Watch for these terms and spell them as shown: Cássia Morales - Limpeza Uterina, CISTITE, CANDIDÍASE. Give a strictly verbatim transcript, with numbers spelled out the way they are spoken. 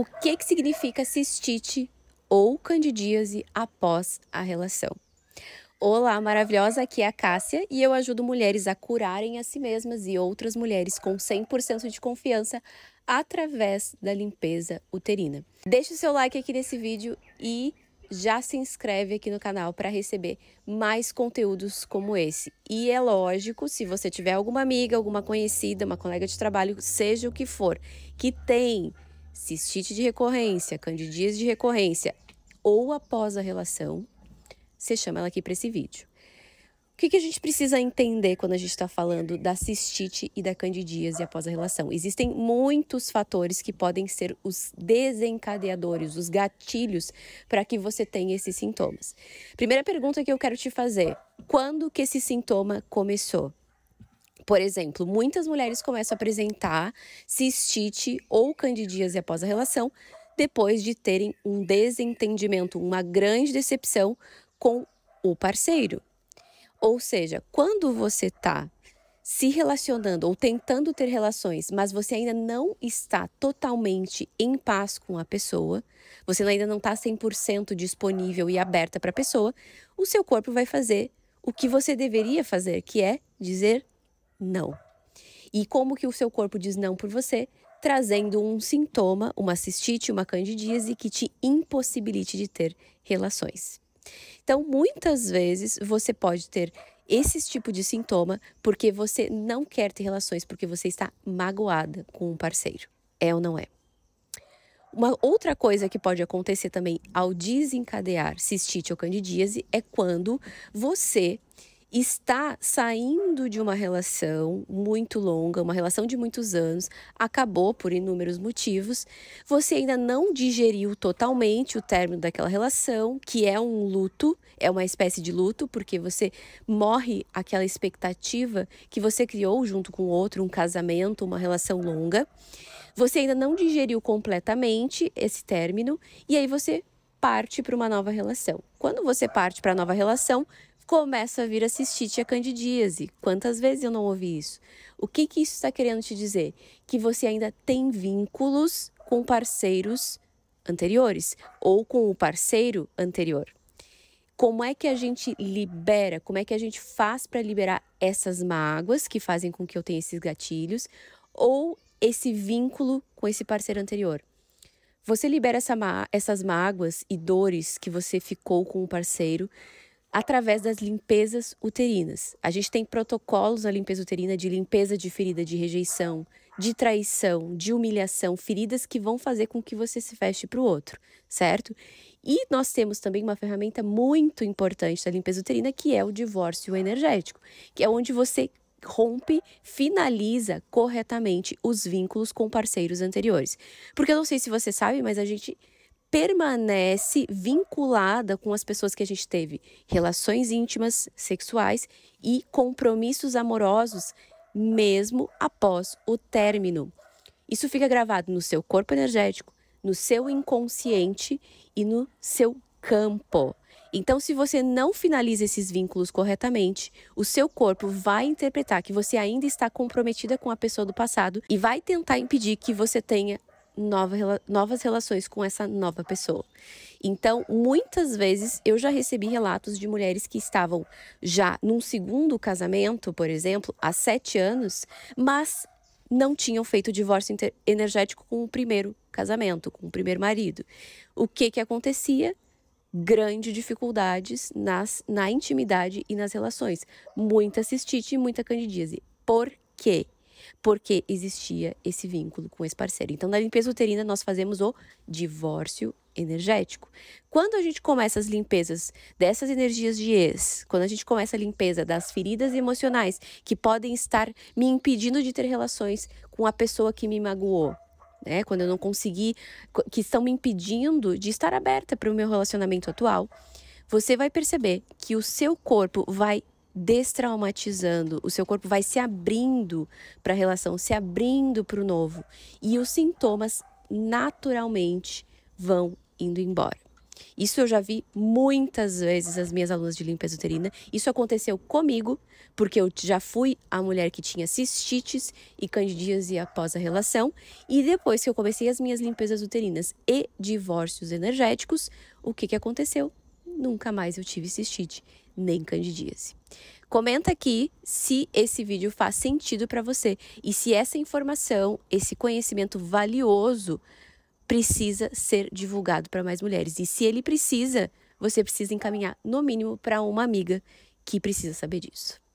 o que, que significa cistite ou candidíase após a relação. Olá, maravilhosa! Aqui é a Cássia e eu ajudo mulheres a curarem a si mesmas e outras mulheres com cem por cento de confiança através da limpeza uterina. Deixe o seu like aqui nesse vídeo e já se inscreve aqui no canal para receber mais conteúdos como esse. E é lógico, se você tiver alguma amiga, alguma conhecida, uma colega de trabalho, seja o que for, que tem cistite de recorrência, candidíase de recorrência ou após a relação, você chama ela aqui para esse vídeo. O que, que a gente precisa entender quando a gente está falando da cistite e da candidíase após a relação? Existem muitos fatores que podem ser os desencadeadores, os gatilhos para que você tenha esses sintomas. Primeira pergunta que eu quero te fazer: quando que esse sintoma começou? Por exemplo, muitas mulheres começam a apresentar cistite ou candidíase após a relação depois de terem um desentendimento, uma grande decepção com o parceiro. Ou seja, quando você está se relacionando ou tentando ter relações, mas você ainda não está totalmente em paz com a pessoa, você ainda não está cem por cento disponível e aberta para a pessoa, o seu corpo vai fazer o que você deveria fazer, que é dizer não. E como que o seu corpo diz não por você? Trazendo um sintoma, uma cistite, uma candidíase que te impossibilite de ter relações. Então, muitas vezes você pode ter esse tipo de sintoma porque você não quer ter relações, porque você está magoada com um parceiro. É ou não é? Uma outra coisa que pode acontecer também ao desencadear cistite ou candidíase é quando você está saindo de uma relação muito longa, uma relação de muitos anos, acabou por inúmeros motivos, você ainda não digeriu totalmente o término daquela relação, que é um luto, é uma espécie de luto, porque você morre aquela expectativa que você criou junto com o outro, um casamento, uma relação longa, você ainda não digeriu completamente esse término, e aí você parte para uma nova relação. Quando você parte para a nova relação, começa a vir a cistite e a candidíase. Quantas vezes eu não ouvi isso? O que que isso está querendo te dizer? Que você ainda tem vínculos com parceiros anteriores ou com o parceiro anterior. Como é que a gente libera? Como é que a gente faz para liberar essas mágoas que fazem com que eu tenha esses gatilhos ou esse vínculo com esse parceiro anterior? Você libera essa essas mágoas e dores que você ficou com o parceiro através das limpezas uterinas. A gente tem protocolos na limpeza uterina de limpeza de ferida de rejeição, de traição, de humilhação, feridas que vão fazer com que você se feche para o outro, certo? E nós temos também uma ferramenta muito importante da limpeza uterina, que é o divórcio energético, que é onde você rompe, finaliza corretamente os vínculos com parceiros anteriores. Porque eu não sei se você sabe, mas a gente permanece vinculada com as pessoas que a gente teve relações íntimas, sexuais e compromissos amorosos mesmo após o término. Isso fica gravado no seu corpo energético, no seu inconsciente e no seu campo. Então, se você não finaliza esses vínculos corretamente, o seu corpo vai interpretar que você ainda está comprometida com a pessoa do passado e vai tentar impedir que você tenha Nova, novas relações com essa nova pessoa. Então, muitas vezes eu já recebi relatos de mulheres que estavam já num segundo casamento, por exemplo, há sete anos, mas não tinham feito o divórcio energético com o primeiro casamento, com o primeiro marido. O que que acontecia? Grandes dificuldades nas, na intimidade e nas relações. Muita cistite e muita candidíase. Por quê? Porque existia esse vínculo com esse parceiro. Então, na limpeza uterina, nós fazemos o divórcio energético. Quando a gente começa as limpezas dessas energias de ex, quando a gente começa a limpeza das feridas emocionais que podem estar me impedindo de ter relações com a pessoa que me magoou, né? Quando eu não consegui, que estão me impedindo de estar aberta para o meu relacionamento atual, você vai perceber que o seu corpo vai destraumatizando, o seu corpo vai se abrindo para a relação, se abrindo para o novo, e os sintomas naturalmente vão indo embora. Isso eu já vi muitas vezes as minhas alunas de limpeza uterina. Isso aconteceu comigo, porque eu já fui a mulher que tinha cistites e candidíase após a relação. E depois que eu comecei as minhas limpezas uterinas e divórcios energéticos, o que que aconteceu? Nunca mais eu tive cistite, nem candidíase. Comenta aqui se esse vídeo faz sentido para você e se essa informação, esse conhecimento valioso precisa ser divulgado para mais mulheres. E se ele precisa, você precisa encaminhar no mínimo para uma amiga que precisa saber disso.